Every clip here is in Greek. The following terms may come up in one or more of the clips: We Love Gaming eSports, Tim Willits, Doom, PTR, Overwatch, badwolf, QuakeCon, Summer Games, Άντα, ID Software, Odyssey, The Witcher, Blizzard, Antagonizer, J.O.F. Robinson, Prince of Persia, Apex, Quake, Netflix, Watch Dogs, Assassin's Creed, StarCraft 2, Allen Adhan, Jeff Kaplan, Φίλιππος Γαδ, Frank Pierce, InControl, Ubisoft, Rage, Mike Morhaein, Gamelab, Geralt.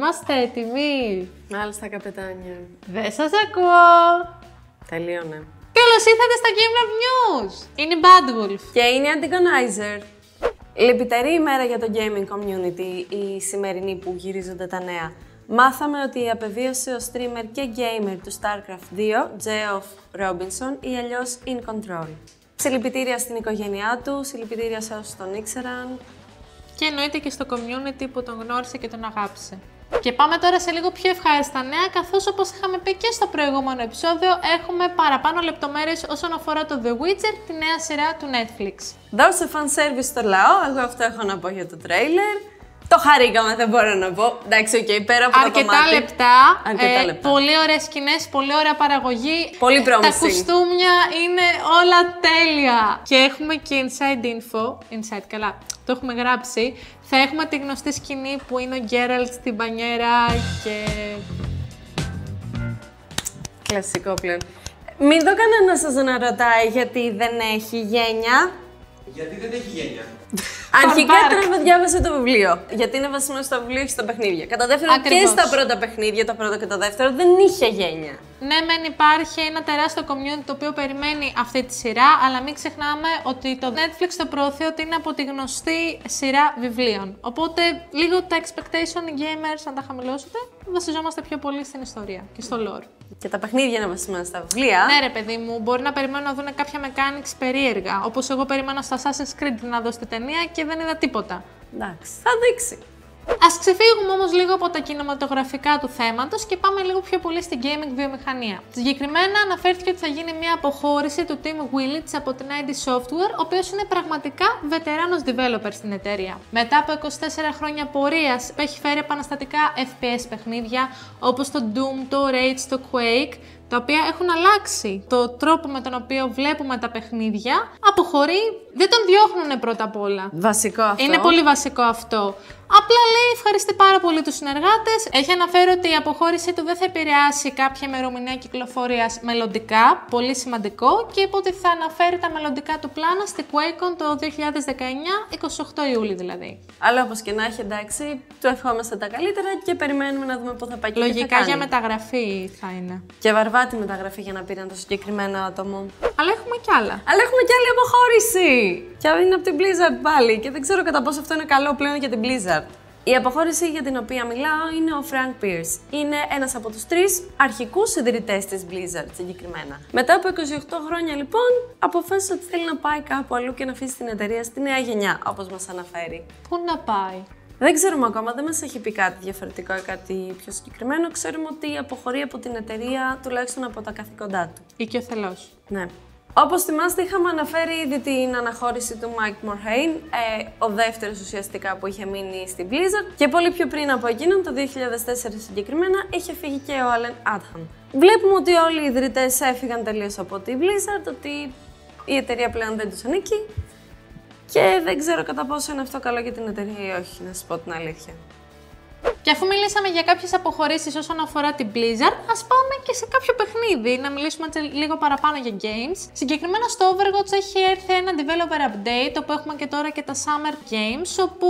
Είμαστε έτοιμοι. Μάλιστα, καπετάνια. Δεν σας ακούω. Τελείωνε. Καλώς ήρθατε στα Gamelab News. Είναι η Bad Wolf. Και είναι η Antagonizer. Λυπητερή ημέρα για το gaming community, η σημερινή που γυρίζονται τα νέα. Μάθαμε ότι απεβίωσε ο streamer και gamer του StarCraft 2, J.O.F. Robinson, ή αλλιώς InControl. Συλληπιτήρια στην οικογένειά του, συλληπιτήρια σε όσους τον ήξεραν. Και εννοείται και στο community που τον γνώρισε και τον αγάπησε. Και πάμε τώρα σε λίγο πιο ευχάριστα νέα, καθώς όπως είχαμε πει και στο προηγούμενο επεισόδιο, έχουμε παραπάνω λεπτομέρειες όσον αφορά το The Witcher, τη νέα σειρά του Netflix. Δώσε fan service στο λαό, εγώ αυτό έχω να πω για το τρέιλερ. Το χαρήκαμε, δεν μπορώ να πω. Εντάξει, okay, πέρα από αρκετά το κομμάτι. Αρκετά λεπτά. Πολύ ωραίες σκηνές, πολύ ωραία παραγωγή. Πολύ promising. Τα κουστούμια είναι όλα τέλεια. Και έχουμε και inside info. Inside, καλά, το έχουμε γράψει. Θα έχουμε τη γνωστή σκηνή που είναι ο Geralt στην μπανιέρα και... Κλασικό πλέον. Μην δω κανένα σας να ρωτάει γιατί δεν έχει γένεια. Γιατί δεν έχει γένεια. Αρχικά τρέχω διάβασε το βιβλίο. Γιατί είναι βασισμένο στο βιβλίο και στα παιχνίδια. Κατά δεύτερον, ακριβώς, και στα πρώτα παιχνίδια, το πρώτο και το δεύτερο, δεν είχε γένεια. Ναι, μεν υπάρχει ένα τεράστιο community το οποίο περιμένει αυτή τη σειρά, αλλά μην ξεχνάμε ότι το Netflix το προωθεί ότι είναι από τη γνωστή σειρά βιβλίων. Οπότε λίγο τα expectation gamers, αν τα χαμηλώσετε, βασιζόμαστε πιο πολύ στην ιστορία και στο lore. Και τα παιχνίδια είναι βασισμένα στα βιβλία. Ναι, ρε παιδί μου, μπορεί να περιμένουν να δουν κάποια mechanics περίεργα. Όπως εγώ περίμενα στο Assassin's Creed να δω στη ταινία και δεν είδα τίποτα. Εντάξει, θα δείξει. Ας ξεφύγουμε όμως λίγο από τα κινηματογραφικά του θέματος και πάμε λίγο πιο πολύ στην gaming βιομηχανία. Συγκεκριμένα αναφέρθηκε ότι θα γίνει μια αποχώρηση του Tim Willits από την ID Software, ο οποίος είναι πραγματικά βετεράνος developer στην εταιρεία. Μετά από 24 χρόνια πορείας που έχει φέρει επαναστατικά FPS παιχνίδια όπως το Doom, το Rage, το Quake, τα οποία έχουν αλλάξει το τρόπο με τον οποίο βλέπουμε τα παιχνίδια, αποχωρεί, δεν τον διώχνουνε πρώτα απ' όλα. Βασικό αυτό. Είναι πολύ βασικό αυτό. Απλά λέει ευχαριστεί πάρα πολύ τους συνεργάτες. Έχει αναφέρει ότι η αποχώρησή του δεν θα επηρεάσει κάποια ημερομηνία κυκλοφορίας μελλοντικά, πολύ σημαντικό, και είπε ότι θα αναφέρει τα μελλοντικά του πλάνα στη QuakeCon το 2019, 28 Ιούλη δηλαδή. Αλλά όπως και να έχει, εντάξει, του ευχόμαστε τα καλύτερα και περιμένουμε να δούμε πού θα πάει. Λογικά θα για μεταγραφή θα είναι. Και βαρβάτη μεταγραφή για να πήραν το συγκεκριμένο άτομο. Αλλά έχουμε κι άλλα. Αλλά έχουμε κι άλλη αποχώρηση! Και είναι από την Blizzard πάλι και δεν ξέρω κατά πόσο αυτό είναι καλό πλέον για την Blizzard. Η αποχώρηση για την οποία μιλάω είναι ο Frank Pierce. Είναι ένας από τους τρεις αρχικούς ιδρυτές της Blizzard συγκεκριμένα. Μετά από 28 χρόνια λοιπόν, αποφάσισε ότι θέλει να πάει κάπου αλλού και να αφήσει την εταιρεία στη νέα γενιά, όπως μας αναφέρει. Πού να πάει? Δεν ξέρουμε ακόμα, δεν μας έχει πει κάτι διαφορετικό ή κάτι πιο συγκεκριμένο. Ξέρουμε ότι αποχωρεί από την εταιρεία, τουλάχιστον από τα καθήκοντά του. Οικειοθελώς. Ναι. Όπως θυμάστε, είχαμε αναφέρει ήδη την αναχώρηση του Mike Morhaein, ο δεύτερος ουσιαστικά που είχε μείνει στην Blizzard, και πολύ πιο πριν από εκείνον, το 2004 συγκεκριμένα, είχε φύγει και ο Allen Adhan. Βλέπουμε ότι όλοι οι ιδρυτές έφυγαν τελείως από τη Blizzard, ότι η εταιρεία πλέον δεν τους ανήκει και δεν ξέρω κατά πόσο είναι αυτό καλό για την εταιρεία ή όχι, να σας πω την αλήθεια. Και αφού μιλήσαμε για κάποιες αποχωρήσεις όσον αφορά την Blizzard, ας πάμε και σε κάποιο παιχνίδι, να μιλήσουμε λίγο παραπάνω για games. Συγκεκριμένα στο Overwatch έχει έρθει ένα developer update, το οποίο έχουμε και τώρα και τα Summer Games, όπου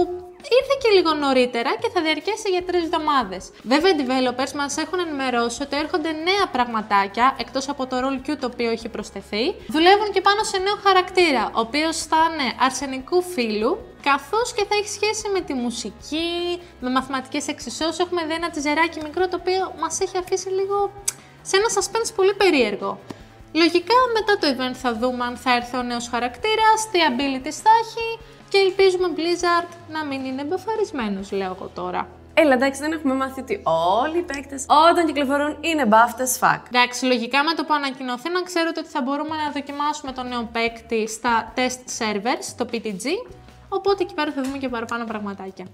ήρθε και λίγο νωρίτερα και θα διαρκέσει για 3 εβδομάδες. Βέβαια, οι developers μας έχουν ενημερώσει ότι έρχονται νέα πραγματάκια, εκτός από το roll queue το οποίο έχει προσθεθεί. Δουλεύουν και πάνω σε νέο χαρακτήρα, ο οποίος θα είναι αρσενικού φύλου, καθώς και θα έχει σχέση με τη μουσική, με μαθηματικές εξισώσεις. Έχουμε δει ένα τιζεράκι μικρό το οποίο μας έχει αφήσει λίγο σε ένα suspense πολύ περίεργο. Λογικά, μετά το event θα δούμε αν θα έρθει ο νέος χαρακτήρας, τι abilities θα έχει. Και ελπίζουμε Blizzard να μην είναι μπαφαρισμένος, λέω εγώ τώρα. Έλα, εντάξει, δεν έχουμε μάθει ότι όλοι οι παίκτες όταν κυκλοφορούν είναι buffed as fuck. Εντάξει, λογικά με το που ανακοινωθεί να ξέρετε ότι θα μπορούμε να δοκιμάσουμε τον νέο παίκτη στα test servers, στο PTG, οπότε εκεί πέρα θα δούμε και παραπάνω πραγματάκια.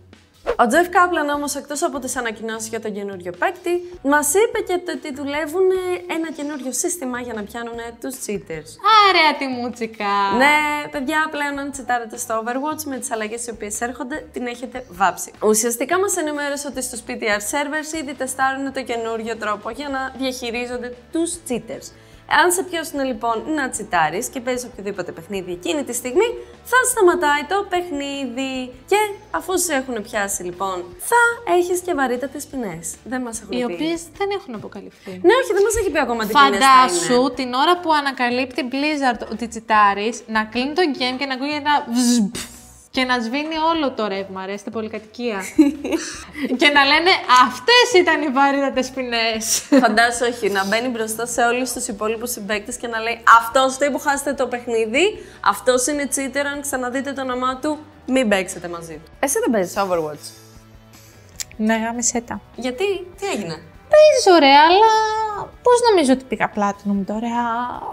Ο Jeff Kaplan όμως, εκτός από τις ανακοινώσεις για τον καινούριο παίκτη, μας είπε και ότι δουλεύουν ένα καινούριο σύστημα για να πιάνουν τους cheaters. Άρα τη μούτσικα! Ναι, παιδιά, πλέον αν τσιτάρετε στο Overwatch με τις αλλαγές οι οποίες έρχονται, την έχετε βάψει. Ουσιαστικά μας ενημέρωσε ότι στους PTR servers ήδη τεστάρουν το καινούριο τρόπο για να διαχειρίζονται τους cheaters. Αν σε πιάσουν λοιπόν να τσιτάρεις και παίζεις οποιοδήποτε παιχνίδι εκείνη τη στιγμή, θα σταματάει το παιχνίδι. Και αφού σε έχουν πιάσει λοιπόν, θα έχεις και βαρύτατες ποινές. Δεν μας έχουν πει. Οι οποίες δεν έχουν αποκαλυφθεί. Ναι, όχι, δεν μας έχει πει ακόμα τι ποινές θα είναι. Φαντάσου την ώρα που ανακαλύπτει Blizzard ότι τσιτάρεις, να κλείνει το game και να ακούγεται ένα βζμπ. Και να σβήνει όλο το ρεύμα, ρε, στην πολυκατοικία. Και να λένε αυτές ήταν οι βαρύτατες ποινές. Φαντάσου, όχι, να μπαίνει μπροστά σε όλους τους υπόλοιπους συμπαίκτες και να λέει αυτός το που χάσετε το παιχνίδι, αυτός είναι cheater, αν ξαναδείτε το όνομά του, μην παίξετε μαζί του. Εσύ δεν παίζεις Overwatch? Ναι, γάμισε τα. Γιατί, τι έγινε? Παίζεις ωραία, αλλά πώς νομίζω ότι πήγα Platinum τώρα?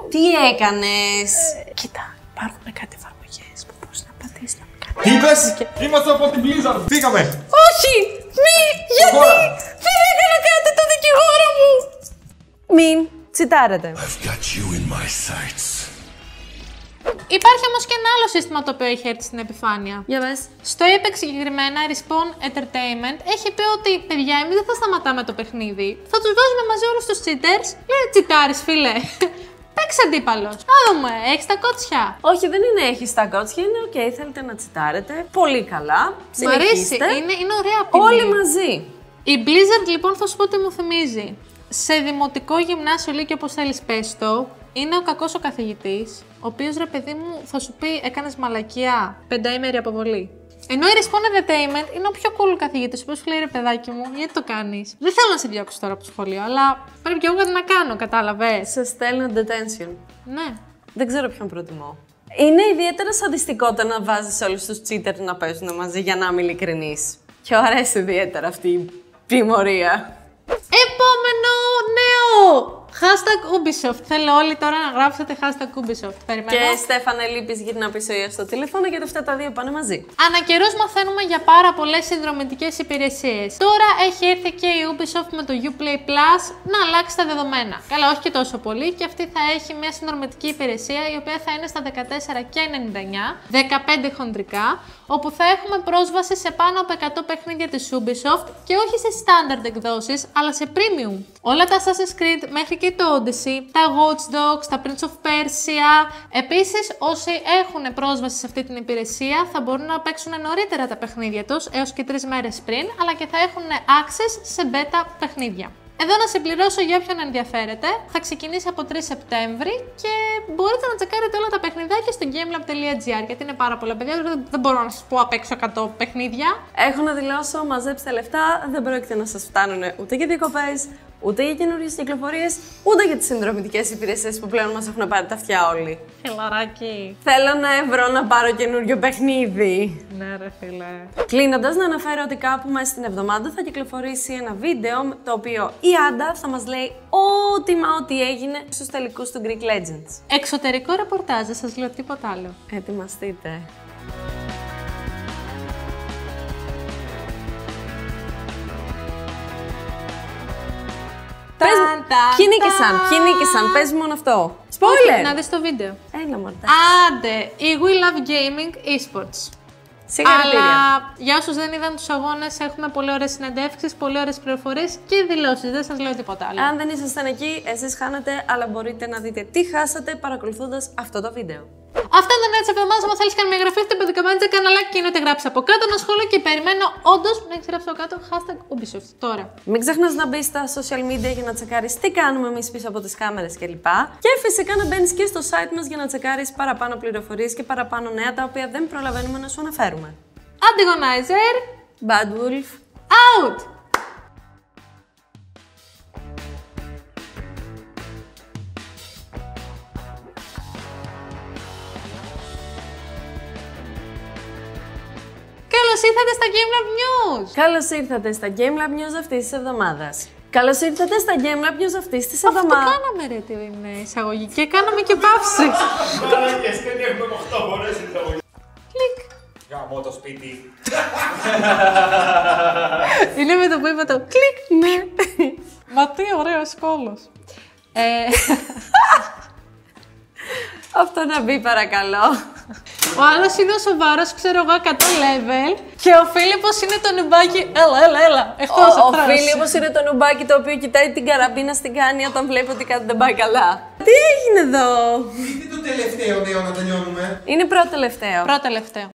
Τι έκανες? Κοίτα, υπάρχουν κάτι εφαρμογές που πώς να πατήσεις. Τι είπες? Είμαστε από την Blizzard! Φύγαμε! Όχι! Μη! Γιατί! Δεν έκανα κάτι το δικηγόρο μου! Μην τσιτάρετε. Υπάρχει όμως και ένα άλλο σύστημα το οποίο έχει έρθει στην επιφάνεια. Για πες. Στο Apex συγκεκριμένα, η Respawn Entertainment έχει πει ότι παιδιά, εμείς δεν θα σταματάμε το παιχνίδι. Θα τους δώσουμε μαζί όλους τους cheaters. Λέει τσιτάρεις, φίλε. Παίξε αντίπαλος. Να δούμε, έχεις τα κότσια. Όχι, δεν είναι έχεις τα κότσια, είναι οκ, θέλετε να τσιτάρετε. Πολύ καλά. Συνεχίστε. Μ' αρέσει, είναι ωραία ποινή. Όλοι μαζί. Η Blizzard λοιπόν θα σου πω τι μου θυμίζει. Σε δημοτικό γυμνάσιο λέει και όπως θέλεις πες το, είναι ο κακός ο καθηγητής, ο οποίος ρε παιδί μου θα σου πει έκανες μαλακιά, πενταήμερη αποβολή. Ενώ η Respawn Entertainment είναι ο πιο cool καθηγητής, ο οποίος σου λέει ρε παιδάκι μου, γιατί το κάνεις? Δεν θέλω να σε διώξω τώρα από το σχολείο, αλλά πρέπει και εγώ κάτι να κάνω, κατάλαβες? Σε στέλνω detention. Ναι. Δεν ξέρω ποιον προτιμώ. Είναι ιδιαίτερα σαντιστικό το να βάζεις όλους τους cheaters να παίζουν μαζί, για να είμαι ειλικρινής. Και αρέσει ιδιαίτερα αυτή η τιμωρία. Επόμενο νέο! Hashtag Ubisoft. Θέλω όλοι τώρα να γράψετε hashtag Ubisoft. Περιμένω. Και Στέφανε, λείπεις, γύρνα πίσω ή στο τηλέφωνο, γιατί αυτά τα δύο πάνε μαζί. Ανά καιρούς μαθαίνουμε για πάρα πολλές συνδρομητικές υπηρεσίες. Τώρα έχει έρθει και η Ubisoft με το Uplay Plus να αλλάξει τα δεδομένα. Καλά, όχι και τόσο πολύ. Και αυτή θα έχει μια συνδρομητική υπηρεσία η οποία θα είναι στα 14,99, 15 χοντρικά, όπου θα έχουμε πρόσβαση σε πάνω από 100 παιχνίδια της Ubisoft και όχι σε standard εκδόσεις, αλλά σε premium. Όλα τα Assassin's Creed μέχρι και το Odyssey, τα Watch Dogs, τα Prince of Persia. Επίσης, όσοι έχουν πρόσβαση σε αυτή την υπηρεσία θα μπορούν να παίξουν νωρίτερα τα παιχνίδια τους, έως και 3 μέρες πριν, αλλά και θα έχουν access σε beta παιχνίδια. Εδώ να συμπληρώσω για όποιον ενδιαφέρεται, θα ξεκινήσει από 3 Σεπτέμβρη και μπορείτε να τσεκάρετε όλα τα παιχνιδάκια στο gamelab.gr, γιατί είναι πάρα πολλά παιδιά, δεν μπορώ να σας πω απ' έξω 100 παιχνίδια. Έχω να δηλώσω, μαζέψτε λεφτά, δεν πρόκειται να σας φτάνουν ούτε για διακοπές, ούτε για καινούριες κυκλοφορίες, ούτε για τις συνδρομητικές υπηρεσίες που πλέον μας έχουν πάρει τα αυτιά όλοι. Φιλαράκι. Θέλω να ευρώ να πάρω καινούριο παιχνίδι. Ναι, ρε φίλε. Κλείνοντας, να αναφέρω ότι κάπου μέσα στην εβδομάδα θα κυκλοφορήσει ένα βίντεο το οποίο η Άντα θα μας λέει ό,τι μα ό,τι έγινε στους τελικούς του Greek Legends. Εξωτερικό ρεπορτάζ, δεν σας λέω τίποτα άλλο. Ετοιμαστείτε. Ποιοι νίκησαν, πες μόνο αυτό. Spoiler! Να δεις το βίντεο. Έλα μορτά. Άντε, η We Love Gaming eSports. Συγχαρητήρια. Αλλά για όσους δεν είδαν τους αγώνες, έχουμε πολύ ωραίες συνεντεύξεις, πολύ ωραίες πληροφορίες και δηλώσεις. Δεν σας λέω τίποτα άλλο. Αν δεν ήσασταν εκεί, εσείς χάνατε, αλλά μπορείτε να δείτε τι χάσατε παρακολουθώντας αυτό το βίντεο. Αυτά ήταν έτσι από εμάς. Αν θέλεις κάνει μια εγγραφή, στο πεντοκαμπάνιτσα καναλάκι και εννοείται γράψει από κάτω ένα σχόλιο και περιμένω όντως να έχεις γράψει από κάτω hashtag Ubisoft τώρα. Μην ξεχνάς να μπεις στα social media για να τσεκάρεις τι κάνουμε εμείς πίσω από τις κάμερες κλπ. Και φυσικά να μπαίνεις και στο site μας για να τσεκάρεις παραπάνω πληροφορίες και παραπάνω νέα τα οποία δεν προλαβαίνουμε να σου αναφέρουμε. Antagonizer, Bad Wolf, out! Καλώς ήρθατε στα Gamelab News! Καλώς ήρθατε στα Gamelab News αυτής της εβδομάδας. Καλώς ήρθατε στα Gamelab News αυτής της εβδομάδας. Αυτό κάναμε ρε την εισαγωγή και κάναμε και παύση. Μαλάκες, δεν έχουμε 8 φορές εισαγωγή. Κλικ. Γαμώ το σπίτι. Είναι με το που είπα το κλικ, ναι. Μα τι ωραίος κόλος. Αυτό να μπει παρακαλώ. Ο άλλος είναι ο σοβαρός, ξέρω εγώ, 100 level. Και ο Φίλιππος είναι το νουμπάκι. Έλα. Ο Φίλιππος είναι το νουμπάκι το οποίο κοιτάει την καραμπίνα στην κάνει όταν βλέπει ότι κάτι δεν πάει καλά. Τι έγινε εδώ? Είναι το τελευταίο να τελειώνουμε. Είναι πρώτο τελευταίο.